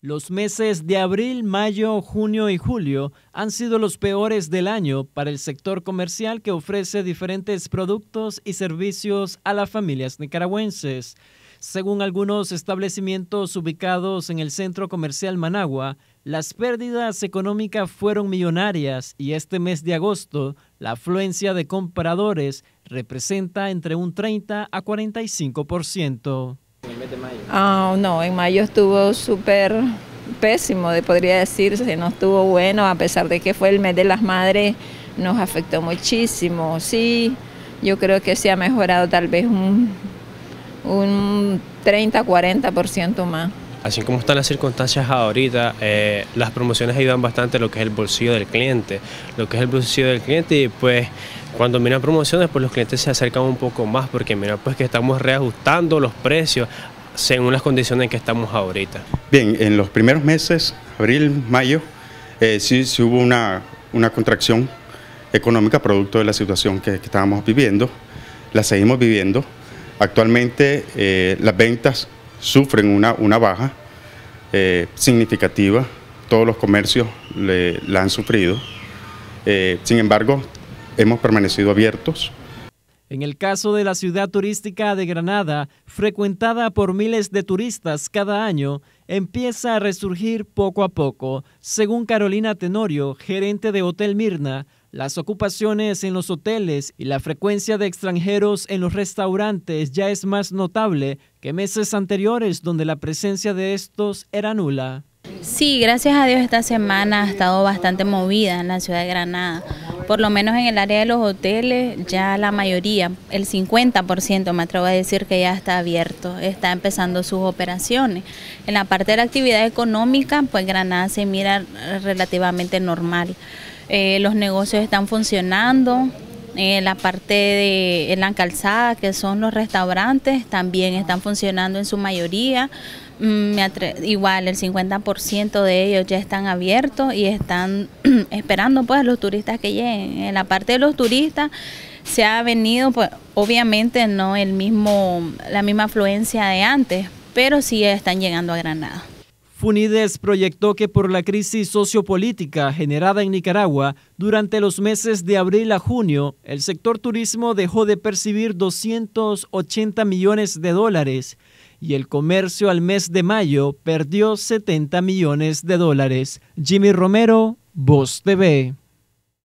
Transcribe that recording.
Los meses de abril, mayo, junio y julio han sido los peores del año para el sector comercial que ofrece diferentes productos y servicios a las familias nicaragüenses. Según algunos establecimientos ubicados en el centro comercial Managua, las pérdidas económicas fueron millonarias y este mes de agosto la afluencia de compradores representa entre un 30 a 45%. No, en mayo estuvo súper pésimo, podría decirse, no estuvo bueno, a pesar de que fue el mes de las madres, nos afectó muchísimo. Sí, yo creo que se ha mejorado tal vez un 30-40% más. Así como están las circunstancias ahorita, las promociones ayudan bastante lo que es el bolsillo del cliente. Y pues cuando miran promociones, pues los clientes se acercan un poco más porque mira, pues que estamos reajustando los precios según las condiciones en que estamos ahorita. Bien, en los primeros meses, abril, mayo, sí hubo una contracción económica producto de la situación que estábamos viviendo, la seguimos viviendo. Actualmente las ventas sufren una baja significativa, todos los comercios la han sufrido, sin embargo hemos permanecido abiertos. En el caso de la ciudad turística de Granada, frecuentada por miles de turistas cada año, empieza a resurgir poco a poco. Según Carolina Tenorio, gerente de Hotel Mirna, las ocupaciones en los hoteles y la frecuencia de extranjeros en los restaurantes ya es más notable que meses anteriores donde la presencia de estos era nula. Sí, gracias a Dios esta semana ha estado bastante movida en la ciudad de Granada. Por lo menos en el área de los hoteles ya la mayoría, el 50% me atrevo a decir que ya está abierto, está empezando sus operaciones. En la parte de la actividad económica, pues Granada se mira relativamente normal. Los negocios están funcionando, la parte de la calzada, que son los restaurantes, también están funcionando en su mayoría. Igual el 50% de ellos ya están abiertos y están esperando pues a los turistas que lleguen. En la parte de los turistas se ha venido, pues, obviamente no la misma afluencia de antes, pero sí están llegando a Granada. FUNIDES proyectó que por la crisis sociopolítica generada en Nicaragua, durante los meses de abril a junio, el sector turismo dejó de percibir $280 millones y el comercio al mes de mayo perdió $70 millones. Jimmy Romero, Voz TV.